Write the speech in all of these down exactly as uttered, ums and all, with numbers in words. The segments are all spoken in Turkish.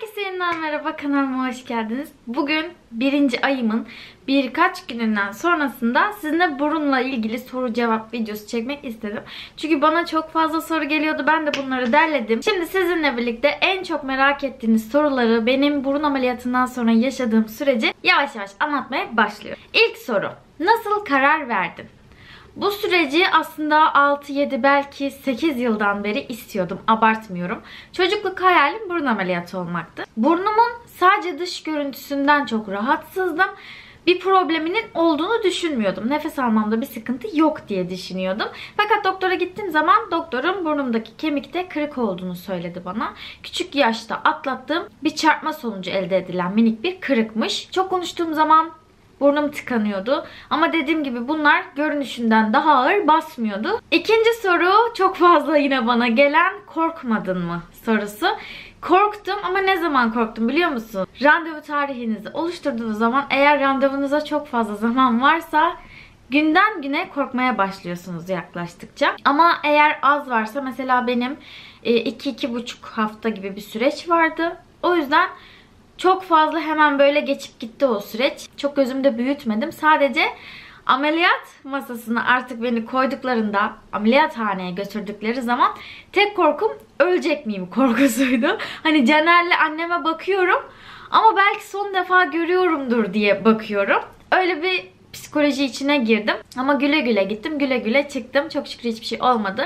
Herkese yeniden merhaba, kanalıma hoş geldiniz. Bugün birinci ayımın birkaç gününden sonrasında sizinle burunla ilgili soru cevap videosu çekmek istedim. Çünkü bana çok fazla soru geliyordu. Ben de bunları derledim. Şimdi sizinle birlikte en çok merak ettiğiniz soruları benim burun ameliyatından sonra yaşadığım süreci yavaş yavaş anlatmaya başlıyorum. İlk soru: nasıl karar verdin? Bu süreci aslında altı yedi belki sekiz yıldan beri istiyordum. Abartmıyorum. Çocukluk hayalim burun ameliyatı olmaktı. Burnumun sadece dış görüntüsünden çok rahatsızdım. Bir probleminin olduğunu düşünmüyordum. Nefes almamda bir sıkıntı yok diye düşünüyordum. Fakat doktora gittiğim zaman doktorum burnumdaki kemikte kırık olduğunu söyledi bana. Küçük yaşta atlattığım bir çarpma sonucu elde edilen minik bir kırıkmış. Çok konuştuğum zaman burnum tıkanıyordu. Ama dediğim gibi bunlar görünüşünden daha ağır basmıyordu. İkinci soru, çok fazla yine bana gelen korkmadın mı sorusu. Korktum ama ne zaman korktum biliyor musun? Randevu tarihinizi oluşturduğunuz zaman, eğer randevunuza çok fazla zaman varsa, günden güne korkmaya başlıyorsunuz yaklaştıkça. Ama eğer az varsa, mesela benim iki iki buçuk hafta gibi bir süreç vardı. O yüzden çok fazla hemen böyle geçip gitti o süreç. Çok gözümde büyütmedim. Sadece ameliyat masasına artık beni koyduklarında, ameliyathaneye götürdükleri zaman tek korkum ölecek miyim korkusuydu. Hani Caner'le anneme bakıyorum ama belki son defa görüyorumdur diye bakıyorum. Öyle bir psikoloji içine girdim. Ama güle güle gittim, güle güle çıktım. Çok şükür hiçbir şey olmadı.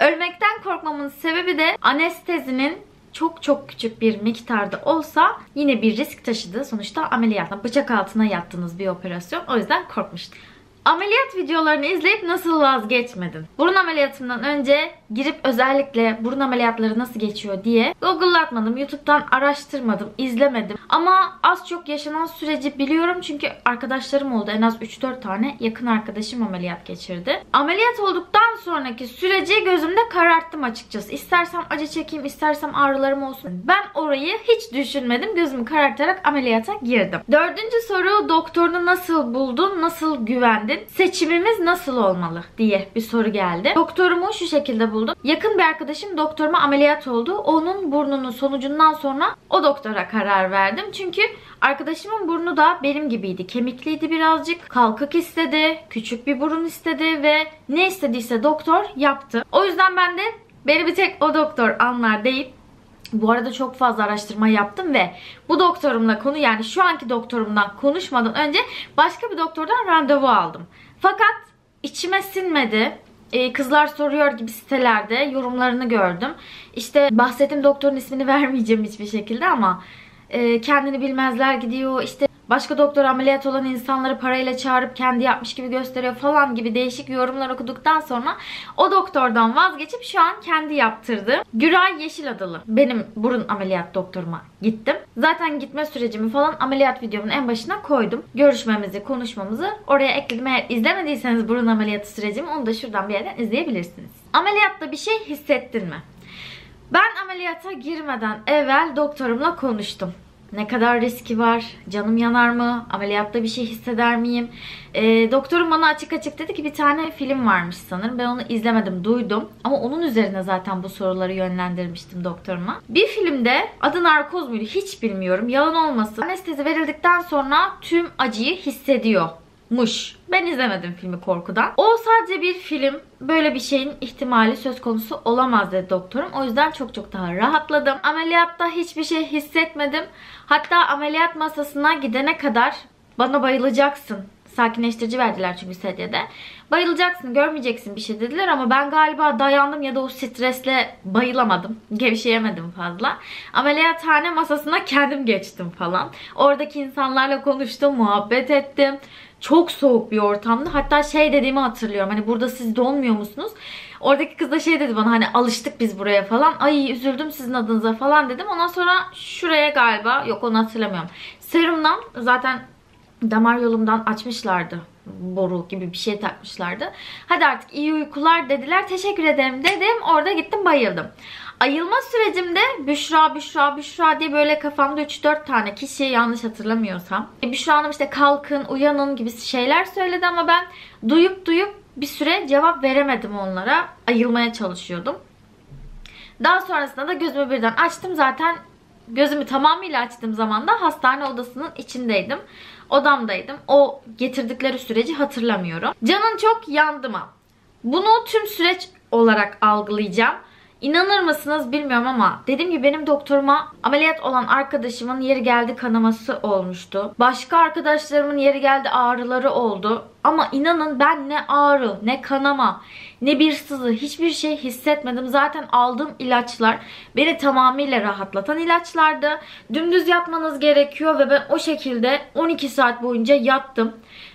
Ölmekten korkmamın sebebi de anestezinin çok çok küçük bir miktarda olsa yine bir risk taşıdı. Sonuçta ameliyatla bıçak altına yattığınız bir operasyon. O yüzden korkmuştum. Ameliyat videolarını izleyip nasıl vazgeçmedin? Burun ameliyatımdan önce girip özellikle burun ameliyatları nasıl geçiyor diye Google'latmadım, YouTube'dan araştırmadım, izlemedim. Ama az çok yaşanan süreci biliyorum çünkü arkadaşlarım oldu. En az üç dört tane yakın arkadaşım ameliyat geçirdi. Ameliyat olduktan sonraki süreci gözümde kararttım açıkçası. İstersem acı çekeyim, istersem ağrılarım olsun. Ben orayı hiç düşünmedim. Gözümü karartarak ameliyata girdim. Dördüncü soru, doktorunu nasıl buldun, nasıl güvendin? Seçimimiz nasıl olmalı diye bir soru geldi. Doktorumu şu şekilde buldum. Yakın bir arkadaşım doktoruma ameliyat oldu. Onun burnunun sonucundan sonra o doktora karar verdim. Çünkü arkadaşımın burnu da benim gibiydi. Kemikliydi birazcık. Kalkık istedi. Küçük bir burun istedi ve ne istediyse doktor yaptı. O yüzden ben de beni bir tek o doktor anlar deyip, bu arada çok fazla araştırma yaptım ve bu doktorumla konu yani şu anki doktorumdan konuşmadan önce başka bir doktordan randevu aldım. Fakat içime sinmedi. Ee, kızlar soruyor gibi sitelerde yorumlarını gördüm. İşte bahsettiğim doktorun ismini vermeyeceğim hiçbir şekilde ama e, kendini bilmezler gidiyor. İşte başka doktor ameliyat olan insanları parayla çağırıp kendi yapmış gibi gösteriyor falan gibi değişik yorumlar okuduktan sonra o doktordan vazgeçip şu an kendi yaptırdım. Güray Yeşiladalı benim burun ameliyat doktoruma gittim. Zaten gitme sürecimi falan ameliyat videomun en başına koydum. Görüşmemizi, konuşmamızı oraya ekledim. Eğer izlemediyseniz burun ameliyatı sürecimi, onu da şuradan bir yerden izleyebilirsiniz. Ameliyatta bir şey hissettin mi? Ben ameliyata girmeden evvel doktorumla konuştum. Ne kadar riski var? Canım yanar mı? Ameliyatta bir şey hisseder miyim? E, doktorum bana açık açık dedi ki bir tane film varmış sanırım. Ben onu izlemedim, duydum. Ama onun üzerine zaten bu soruları yönlendirmiştim doktoruma. Bir filmde, adı narkoz muydu hiç bilmiyorum, yalan olmasın, anestezi verildikten sonra tüm acıyı hissediyormuş. Ben izlemedim filmi korkudan. O sadece bir film. Böyle bir şeyin ihtimali söz konusu olamaz dedi doktorum. O yüzden çok çok daha rahatladım. Ameliyatta hiçbir şey hissetmedim. Hatta ameliyat masasına gidene kadar bana bayılacaksın, sakinleştirici verdiler çünkü sedyede, bayılacaksın, görmeyeceksin bir şey dediler ama ben galiba dayandım ya da o stresle bayılamadım. Gevşeyemedim fazla. Ameliyathane masasına kendim geçtim falan. Oradaki insanlarla konuştum, muhabbet ettim. Çok soğuk bir ortamdı. Hatta şey dediğimi hatırlıyorum. Hani burada siz donmuyor musunuz? Oradaki kız da şey dedi bana, hani alıştık biz buraya falan. Ay üzüldüm sizin adınıza falan dedim. Ondan sonra şuraya galiba, yok onu hatırlamıyorum, serumdan zaten damar yolumdan açmışlardı. Boru gibi bir şey takmışlardı. Hadi artık iyi uykular dediler. Teşekkür ederim dedim. Orada gittim bayıldım. Ayılma sürecimde Büşra, Büşra, Büşra diye böyle kafamda üç dört tane kişi, yanlış hatırlamıyorsam, Büşra Hanım işte kalkın, uyanın gibi şeyler söyledi ama ben duyup duyup bir süre cevap veremedim onlara. Ayılmaya çalışıyordum. Daha sonrasında da gözümü birden açtım. Zaten gözümü tamamıyla açtığım zaman da hastane odasının içindeydim. Odamdaydım. O getirdikleri süreci hatırlamıyorum. Canın çok yandı mı? Bunu tüm süreç olarak algılayacağım. İnanır mısınız bilmiyorum ama dediğim gibi benim doktoruma ameliyat olan arkadaşımın yeri geldi kanaması olmuştu. Başka arkadaşlarımın yeri geldi ağrıları oldu. Ama inanın ben ne ağrı, ne kanama, ne bir sızı, hiçbir şey hissetmedim. Zaten aldığım ilaçlar beni tamamıyla rahatlatan ilaçlardı. Dümdüz yatmanız gerekiyor ve ben o şekilde on iki saat boyunca yattım.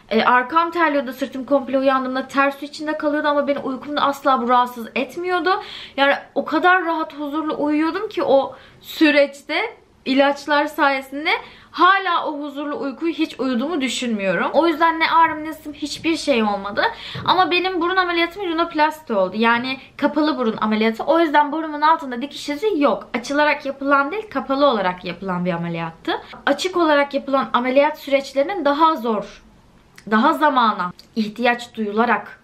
E, arkam terliyordu, sırtım komple uyandığımda ters içinde kalıyordu ama beni uykumda asla bu rahatsız etmiyordu. Yani o kadar rahat, huzurlu uyuyordum ki o süreçte ilaçlar sayesinde hala o huzurlu uykuyu hiç uyuduğumu düşünmüyorum. O yüzden ne ağrım ne sızım hiçbir şey olmadı. Ama benim burun ameliyatım rinoplasti oldu. Yani kapalı burun ameliyatı. O yüzden burnumun altında dikiş izi yok. Açılarak yapılan değil, kapalı olarak yapılan bir ameliyattı. Açık olarak yapılan ameliyat süreçlerinin daha zor, daha zamana ihtiyaç duyularak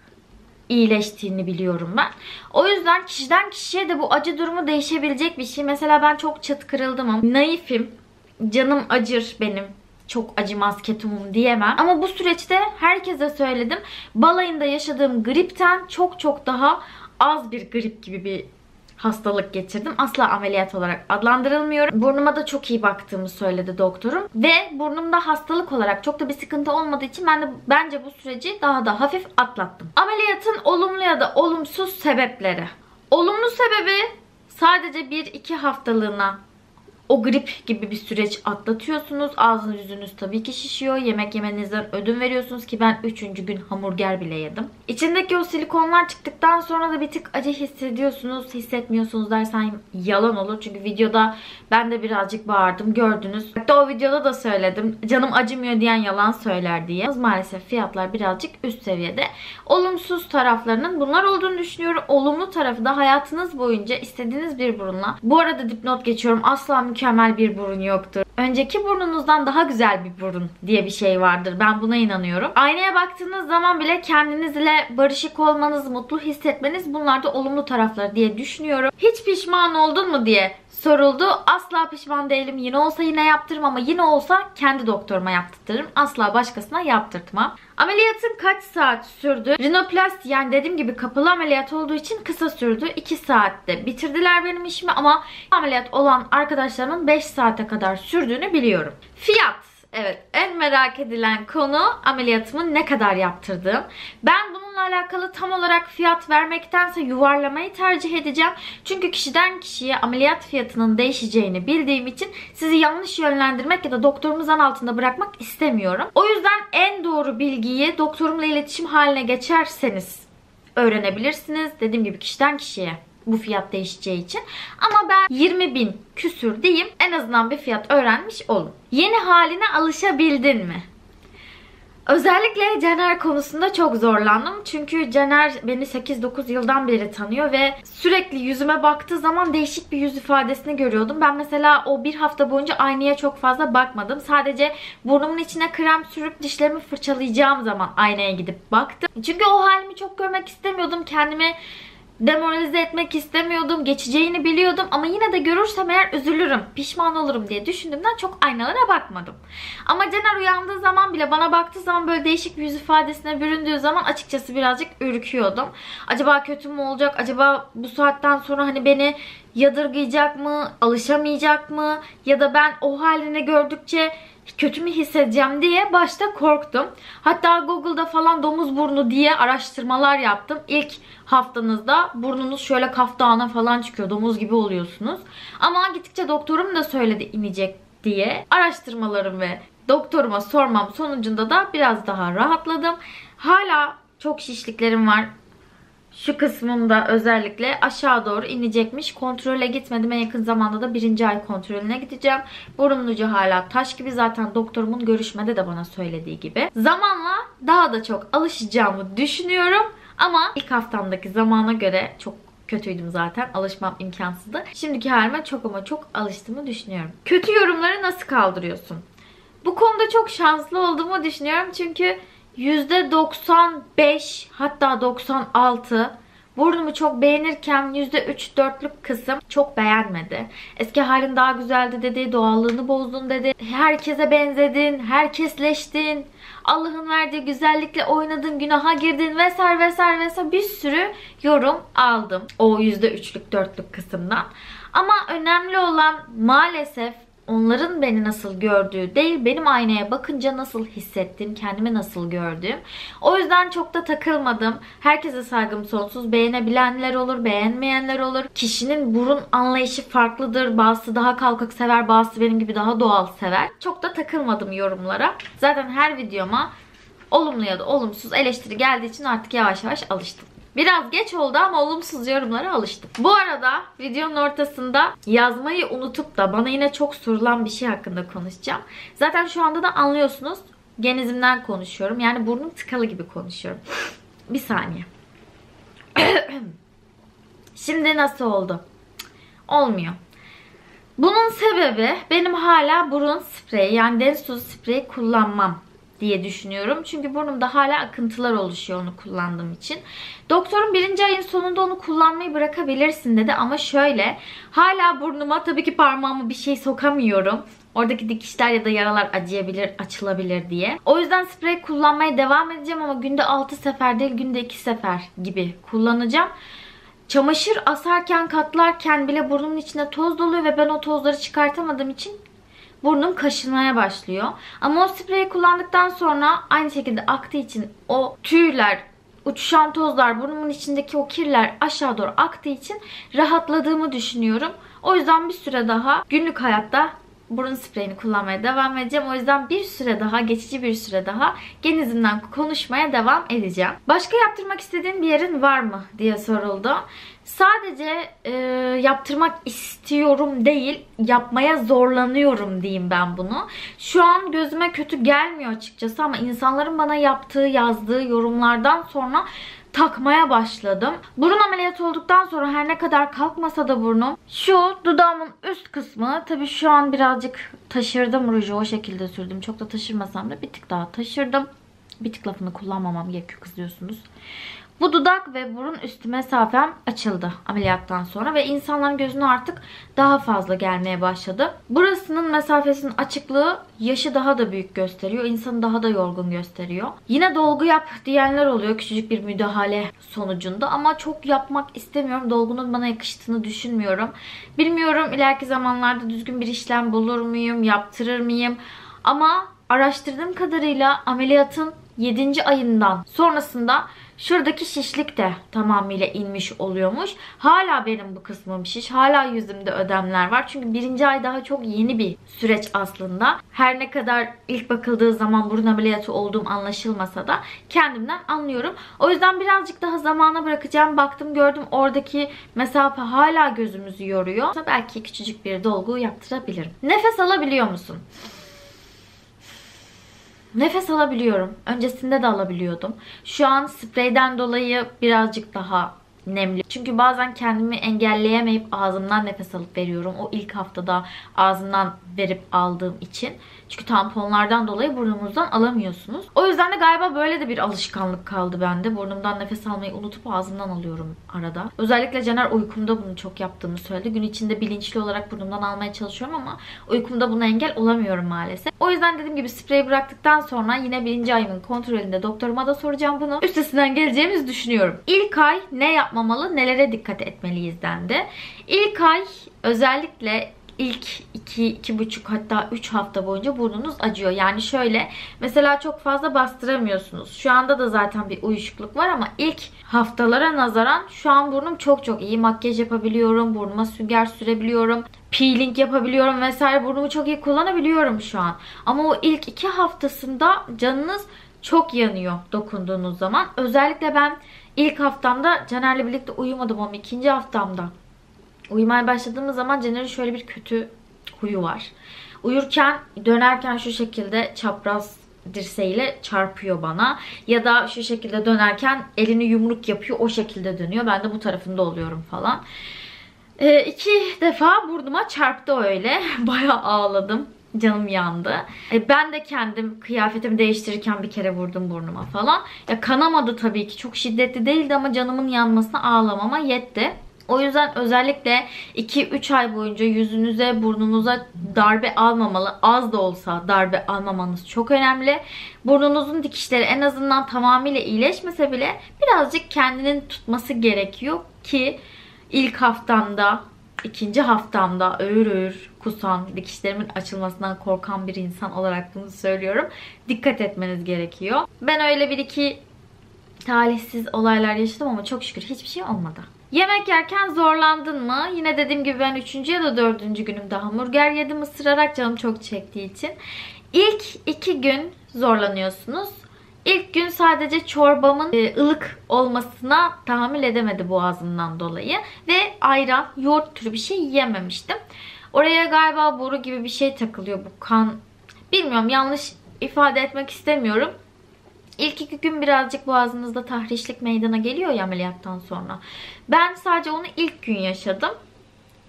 iyileştiğini biliyorum ben. O yüzden kişiden kişiye de bu acı durumu değişebilecek bir şey. Mesela ben çok çıt kırıldım ama naifim. Canım acır benim. Çok acımaz ketumum diyemem. Ama bu süreçte herkese söyledim. Balayında yaşadığım gripten çok çok daha az bir grip gibi bir hastalık geçirdim. Asla ameliyat olarak adlandırılmıyorum. Burnuma da çok iyi baktığımı söyledi doktorum. Ve burnumda hastalık olarak çok da bir sıkıntı olmadığı için ben de bence bu süreci daha da hafif atlattım. Ameliyatın olumlu ya da olumsuz sebepleri. Olumlu sebebi sadece bir iki haftalığına o grip gibi bir süreç atlatıyorsunuz. Ağzınız yüzünüz tabii ki şişiyor. Yemek yemenizden ödün veriyorsunuz ki ben üçüncü gün hamburger bile yedim. İçindeki o silikonlar çıktıktan sonra da bir tık acı hissediyorsunuz. Hissetmiyorsunuz dersen yalan olur. Çünkü videoda ben de birazcık bağırdım. Gördünüz. Hatta o videoda da söyledim. Canım acımıyor diyen yalan söyler diye. Maalesef fiyatlar birazcık üst seviyede. Olumsuz taraflarının bunlar olduğunu düşünüyorum. Olumlu tarafı da hayatınız boyunca istediğiniz bir burunla. Bu arada dipnot geçiyorum. Asla mükemmel bir burun yoktur. Önceki burnunuzdan daha güzel bir burun diye bir şey vardır. Ben buna inanıyorum. Aynaya baktığınız zaman bile kendinizle barışık olmanız, mutlu hissetmeniz bunlar da olumlu tarafları diye düşünüyorum. Hiç pişman oldun mu diye soruldu. Asla pişman değilim. Yine olsa yine yaptırırım ama yine olsa kendi doktoruma yaptırırım. Asla başkasına yaptırtmam. Ameliyatın kaç saat sürdü? Rinoplasti, yani dediğim gibi kapalı ameliyat olduğu için kısa sürdü. iki saatte bitirdiler benim işimi ama ameliyat olan arkadaşlarımın beş saate kadar sürdüğünü biliyorum. Fiyat. Evet, en merak edilen konu ameliyatımı ne kadar yaptırdığım. Ben bununla alakalı tam olarak fiyat vermektense yuvarlamayı tercih edeceğim. Çünkü kişiden kişiye ameliyat fiyatının değişeceğini bildiğim için sizi yanlış yönlendirmek ya da doktorumuzun altında bırakmak istemiyorum. O yüzden en doğru bilgiyi doktorumla iletişim haline geçerseniz öğrenebilirsiniz. Dediğim gibi kişiden kişiye bu fiyat değişeceği için. Ama ben yirmi bin küsür diyeyim. En azından bir fiyat öğrenmiş olun. Yeni haline alışabildin mi? Özellikle Caner konusunda çok zorlandım. Çünkü Caner beni sekiz dokuz yıldan beri tanıyor ve sürekli yüzüme baktığı zaman değişik bir yüz ifadesini görüyordum. Ben mesela o bir hafta boyunca aynaya çok fazla bakmadım. Sadece burnumun içine krem sürüp dişlerimi fırçalayacağım zaman aynaya gidip baktım. Çünkü o halimi çok görmek istemiyordum. Kendimi demoralize etmek istemiyordum. Geçeceğini biliyordum ama yine de görürsem eğer üzülürüm, pişman olurum diye düşündüğümden çok aynalara bakmadım. Ama Caner uyandığı zaman bile bana baktığı zaman böyle değişik bir yüz ifadesine büründüğü zaman açıkçası birazcık ürküyordum. Acaba kötü mü olacak? Acaba bu saatten sonra hani beni yadırgayacak mı? Alışamayacak mı? Ya da ben o halini gördükçe kötü mü hissedeceğim diye başta korktum. Hatta Google'da falan domuz burnu diye araştırmalar yaptım. İlk haftanızda burnunuz şöyle kaftağına falan çıkıyor. Domuz gibi oluyorsunuz. Ama gittikçe doktorum da söyledi inecek diye. Araştırmalarım ve doktoruma sormam sonucunda da biraz daha rahatladım. Hala çok şişliklerim var. Şu kısmımda özellikle aşağı doğru inecekmiş. Kontrole gitmedim. En yakın zamanda da birinci ay kontrolüne gideceğim. Burun ucu hala taş gibi. Zaten doktorumun görüşmede de bana söylediği gibi. Zamanla daha da çok alışacağımı düşünüyorum. Ama ilk haftamdaki zamana göre çok kötüydüm zaten. Alışmam imkansızdı. Şimdiki halime çok ama çok alıştığımı düşünüyorum. Kötü yorumları nasıl kaldırıyorsun? Bu konuda çok şanslı olduğumu düşünüyorum. Çünkü yüzde doksan beş hatta doksan altı Burnumu çok beğenirken yüzde üç dörtlük kısım çok beğenmedi. Eski halin daha güzeldi dedi, doğallığını bozdun dedi, herkese benzedin, herkesleştin, Allah'ın verdiği güzellikle oynadın, günaha girdin vesaire vesaire vesaire bir sürü yorum aldım o yüzde üçlük dörtlük kısımdan. Ama önemli olan maalesef onların beni nasıl gördüğü değil, benim aynaya bakınca nasıl hissettim, kendimi nasıl gördüm. O yüzden çok da takılmadım. Herkese saygım sonsuz. Beğenebilenler olur, beğenmeyenler olur. Kişinin burun anlayışı farklıdır. Bazısı daha kalkık sever, bazısı benim gibi daha doğal sever. Çok da takılmadım yorumlara. Zaten her videoma olumlu ya da olumsuz eleştiri geldiği için artık yavaş yavaş alıştım. Biraz geç oldu ama olumsuz yorumlara alıştım. Bu arada videonun ortasında yazmayı unutup da bana yine çok sorulan bir şey hakkında konuşacağım. Zaten şu anda da anlıyorsunuz, genizimden konuşuyorum. Yani burnum tıkalı gibi konuşuyorum. Bir saniye. Şimdi nasıl oldu? Olmuyor. Bunun sebebi benim hala burun spreyi, yani deniz tuzu spreyi kullanmam diye düşünüyorum. Çünkü burnumda hala akıntılar oluşuyor onu kullandığım için. Doktorum birinci ayın sonunda onu kullanmayı bırakabilirsin dedi ama şöyle, hala burnuma tabii ki parmağımı bir şey sokamıyorum. Oradaki dikişler ya da yaralar acıyabilir, açılabilir diye. O yüzden sprey kullanmaya devam edeceğim ama günde altı sefer değil, günde iki sefer gibi kullanacağım. Çamaşır asarken, katlarken bile burnumun içine toz doluyor ve ben o tozları çıkartamadığım için burnum kaşınmaya başlıyor. Ama o spreyi kullandıktan sonra aynı şekilde aktığı için o tüyler, uçuşan tozlar, burnumun içindeki o kirler aşağı doğru aktığı için rahatladığımı düşünüyorum. O yüzden bir süre daha günlük hayatta burun spreyini kullanmaya devam edeceğim. O yüzden bir süre daha, geçici bir süre daha genizimden konuşmaya devam edeceğim. Başka yaptırmak istediğin bir yerin var mı diye soruldu. Sadece e, yaptırmak istiyorum değil, yapmaya zorlanıyorum diyeyim ben bunu. Şu an gözüme kötü gelmiyor açıkçası ama insanların bana yaptığı, yazdığı yorumlardan sonra takmaya başladım. Burun ameliyatı olduktan sonra her ne kadar kalkmasa da burnum, şu dudağımın üst kısmı, tabii şu an birazcık taşırdım ruju, o şekilde sürdüm. Çok da taşırmasam da bir tık daha taşırdım. Bir tık lafını kullanmamam gerekiyor, kızıyorsunuz. Bu dudak ve burun üstü mesafem açıldı ameliyattan sonra ve insanların gözüne artık daha fazla gelmeye başladı. Burasının mesafesinin açıklığı yaşı daha da büyük gösteriyor. İnsanı daha da yorgun gösteriyor. Yine dolgu yap diyenler oluyor küçücük bir müdahale sonucunda ama çok yapmak istemiyorum. Dolgunun bana yakıştığını düşünmüyorum. Bilmiyorum ileriki zamanlarda düzgün bir işlem bulur muyum, yaptırır mıyım? Ama araştırdığım kadarıyla ameliyatın yedinci ayından sonrasında şuradaki şişlik de tamamıyla inmiş oluyormuş. Hala benim bu kısmım şiş. Hala yüzümde ödemler var. Çünkü birinci ay daha çok yeni bir süreç aslında. Her ne kadar ilk bakıldığı zaman burun ameliyatı olduğum anlaşılmasa da kendimden anlıyorum. O yüzden birazcık daha zamana bırakacağım. Baktım gördüm oradaki mesafe hala gözümüzü yoruyor. Belki küçücük bir dolgu yaptırabilirim. Nefes alabiliyor musun? Nefes alabiliyorum. Öncesinde de alabiliyordum. Şu an spreyden dolayı birazcık daha nemli. Çünkü bazen kendimi engelleyemeyip ağzımdan nefes alıp veriyorum. O ilk haftada ağzımdan verip aldığım için. Çünkü tamponlardan dolayı burnumuzdan alamıyorsunuz. O yüzden de galiba böyle de bir alışkanlık kaldı bende. Burnumdan nefes almayı unutup ağzımdan alıyorum arada. Özellikle Caner uykumda bunu çok yaptığımı söyledi. Gün içinde bilinçli olarak burnumdan almaya çalışıyorum ama uykumda buna engel olamıyorum maalesef. O yüzden dediğim gibi spreyi bıraktıktan sonra yine birinci ayımın kontrolünde doktoruma da soracağım bunu. Üstesinden geleceğimizi düşünüyorum. İlk ay ne yapmamalı, nelere dikkat etmeliyiz dendi. İlk ay özellikle İlk iki, iki buçuk hatta üç hafta boyunca burnunuz acıyor. Yani şöyle mesela çok fazla bastıramıyorsunuz. Şu anda da zaten bir uyuşukluk var ama ilk haftalara nazaran şu an burnum çok çok iyi. Makyaj yapabiliyorum, burnuma sünger sürebiliyorum, peeling yapabiliyorum vesaire. Burnumu çok iyi kullanabiliyorum şu an. Ama o ilk iki haftasında canınız çok yanıyor dokunduğunuz zaman. Özellikle ben ilk haftamda Caner'le birlikte uyumadım ama ikinci haftamda uyumaya başladığımız zaman Caner'in şöyle bir kötü huyu var. Uyurken, dönerken şu şekilde çapraz dirseğiyle çarpıyor bana. Ya da şu şekilde dönerken elini yumruk yapıyor, o şekilde dönüyor. Ben de bu tarafında oluyorum falan. Ee, iki defa burnuma çarptı öyle. Bayağı ağladım. canım yandı. E, ben de kendim kıyafetimi değiştirirken bir kere vurdum burnuma falan. Ya kanamadı tabii ki, çok şiddetli değildi ama canımın yanmasına ağlamama yetti. O yüzden özellikle iki üç ay boyunca yüzünüze, burnunuza darbe almamalı. Az da olsa darbe almamanız çok önemli. Burnunuzun dikişleri en azından tamamıyla iyileşmese bile birazcık kendinin tutması gerekiyor ki ilk haftamda, ikinci haftamda öğür öğür kusan, dikişlerimin açılmasından korkan bir insan olarak bunu söylüyorum. Dikkat etmeniz gerekiyor. Ben öyle bir iki talihsiz olaylar yaşadım ama çok şükür hiçbir şey olmadı. Yemek yerken zorlandın mı? Yine dediğim gibi ben üçüncü ya da dördüncü günümde hamburger yedim ısırarak, canım çok çektiği için. İlk iki gün zorlanıyorsunuz. İlk gün sadece çorbamın ılık olmasına tahammül edemedi boğazımdan dolayı. Ve ayran, yoğurt türü bir şey yememiştim. Oraya galiba boru gibi bir şey takılıyor, bu kan. Bilmiyorum, yanlış ifade etmek istemiyorum. İlk iki gün birazcık boğazınızda tahrişlik meydana geliyor ya ameliyattan sonra. Ben sadece onu ilk gün yaşadım.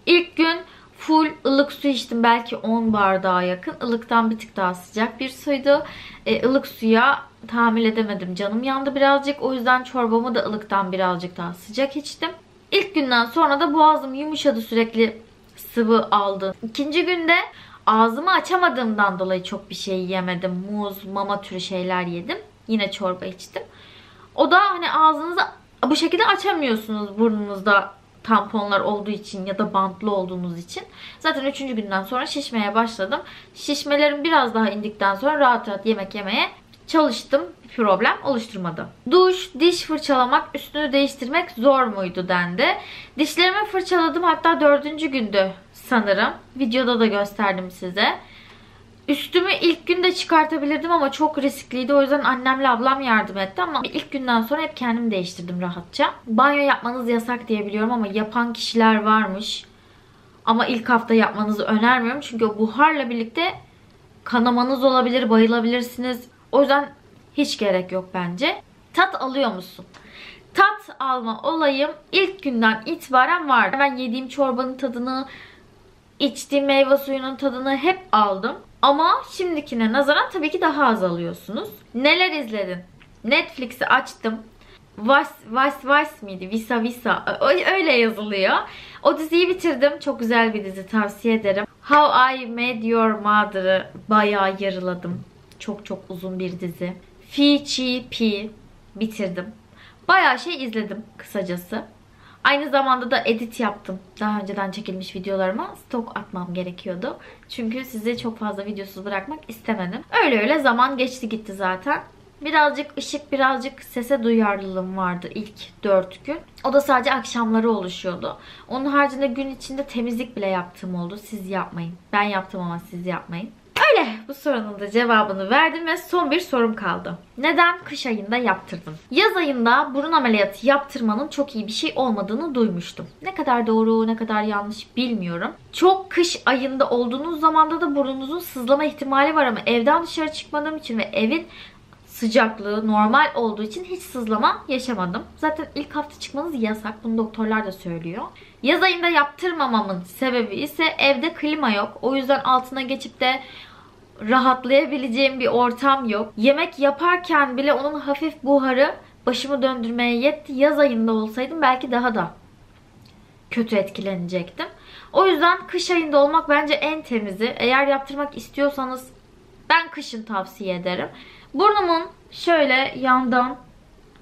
İlk gün full ılık su içtim. Belki on bardağa yakın. Ilıktan bir tık daha sıcak bir suydu. E, ılık suya tahammül edemedim. Canım yandı birazcık. O yüzden çorbamı da ılıktan birazcık daha sıcak içtim. İlk günden sonra da boğazım yumuşadı, sürekli sıvı aldı. İkinci günde ağzımı açamadığımdan dolayı çok bir şey yemedim. Muz, mama türü şeyler yedim. Yine çorba içtim. O da hani ağzınızı bu şekilde açamıyorsunuz burnunuzda tamponlar olduğu için ya da bantlı olduğunuz için. Zaten üçüncü günden sonra şişmeye başladım. Şişmelerim biraz daha indikten sonra rahat rahat yemek yemeye çalıştım. Bir problem oluşturmadı. Duş, diş fırçalamak, üstünü değiştirmek zor muydu dendi. Dişlerimi fırçaladım, hatta dördüncü gündü sanırım. Videoda da gösterdim size. Üstümü ilk günde çıkartabilirdim ama çok riskliydi. O yüzden annemle ablam yardım etti ama ilk günden sonra hep kendim değiştirdim rahatça. Banyo yapmanız yasak diye biliyorum ama yapan kişiler varmış. Ama ilk hafta yapmanızı önermiyorum. Çünkü o buharla birlikte kanamanız olabilir, bayılabilirsiniz. O yüzden hiç gerek yok bence. Tat alıyor musun? Tat alma olayım ilk günden itibaren vardı. Ben yediğim çorbanın tadını, içtiğim meyve suyunun tadını hep aldım. Ama şimdikine nazaran tabii ki daha az alıyorsunuz. Neler izledin? Netflix'i açtım. Vice, Vice, Vice miydi? Visa Visa. Öyle yazılıyor. O diziyi bitirdim. Çok güzel bir dizi, tavsiye ederim. How I Met Your Mother'ı bayağı yarıladım. Çok çok uzun bir dizi. Fi Chi Pi bitirdim. Bayağı şey izledim kısacası. Aynı zamanda da edit yaptım. Daha önceden çekilmiş videolarıma stok atmam gerekiyordu. Çünkü sizi çok fazla videosuz bırakmak istemedim. Öyle öyle zaman geçti gitti zaten. Birazcık ışık, birazcık sese duyarlılığım vardı ilk dört gün. O da sadece akşamları oluşuyordu. Onun haricinde gün içinde temizlik bile yaptığım oldu. Siz yapmayın. Ben yaptım ama siz yapmayın. Öyle, bu sorunun da cevabını verdim ve son bir sorum kaldı. Neden kış ayında yaptırdım? Yaz ayında burun ameliyatı yaptırmanın çok iyi bir şey olmadığını duymuştum. Ne kadar doğru, ne kadar yanlış bilmiyorum. Çok kış ayında olduğunuz zamanda da burnunuzun sızlama ihtimali var ama evden dışarı çıkmadığım için ve evin sıcaklığı normal olduğu için hiç sızlama yaşamadım. Zaten ilk hafta çıkmanız yasak. Bunu doktorlar da söylüyor. Yaz ayında yaptırmamamın sebebi ise evde klima yok. O yüzden altına geçip de rahatlayabileceğim bir ortam yok. Yemek yaparken bile onun hafif buharı başımı döndürmeye yetti. Yaz ayında olsaydım belki daha da kötü etkilenecektim. O yüzden kış ayında olmak bence en temizi. Eğer yaptırmak istiyorsanız ben kışın tavsiye ederim. Burnumun şöyle yandan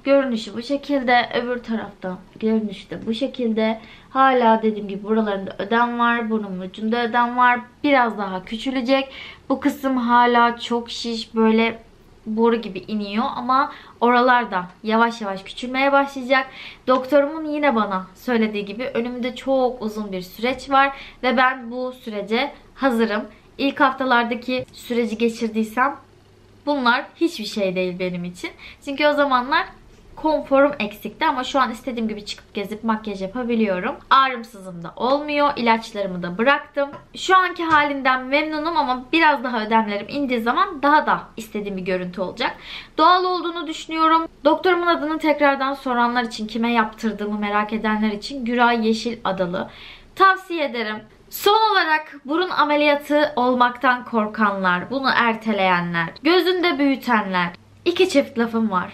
görünüşü bu şekilde, öbür tarafta görünüşü de bu şekilde. Hala dediğim gibi buralarında ödem var, burnumun ucunda ödem var. Biraz daha küçülecek. Bu kısım hala çok şiş, böyle boru gibi iniyor ama oralarda yavaş yavaş küçülmeye başlayacak. Doktorumun yine bana söylediği gibi önümde çok uzun bir süreç var ve ben bu sürece hazırım. İlk haftalardaki süreci geçirdiysem bunlar hiçbir şey değil benim için. Çünkü o zamanlar konforum eksikti ama şu an istediğim gibi çıkıp gezip makyaj yapabiliyorum. Ağrımsızım da olmuyor. İlaçlarımı da bıraktım. Şu anki halinden memnunum ama biraz daha ödemlerim indiği zaman daha da istediğim bir görüntü olacak. Doğal olduğunu düşünüyorum. Doktorumun adını tekrardan soranlar için, kime yaptırdığımı merak edenler için Güray Yeşiladalı. Tavsiye ederim. Son olarak burun ameliyatı olmaktan korkanlar, bunu erteleyenler, gözünde büyütenler. İki çift lafım var.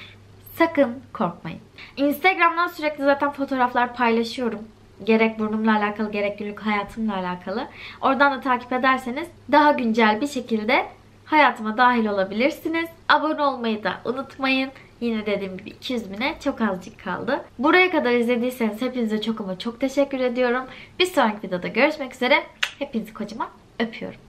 Sakın korkmayın. Instagram'dan sürekli zaten fotoğraflar paylaşıyorum. Gerek burnumla alakalı, gerek günlük hayatımla alakalı. Oradan da takip ederseniz daha güncel bir şekilde hayatıma dahil olabilirsiniz. Abone olmayı da unutmayın. Yine dediğim gibi iki yüz bine çok azcık kaldı. Buraya kadar izlediyseniz hepinize çok ama çok teşekkür ediyorum. Bir sonraki videoda görüşmek üzere. Hepinizi kocaman öpüyorum.